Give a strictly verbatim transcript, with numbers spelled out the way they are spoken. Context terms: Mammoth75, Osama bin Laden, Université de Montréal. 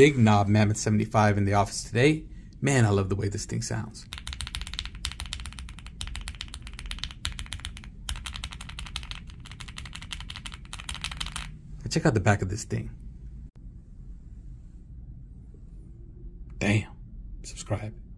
Big Knob Mammoth seventy-five in the office today. Man, I love the way this thing sounds. Check out the back of this thing. Damn. Subscribe.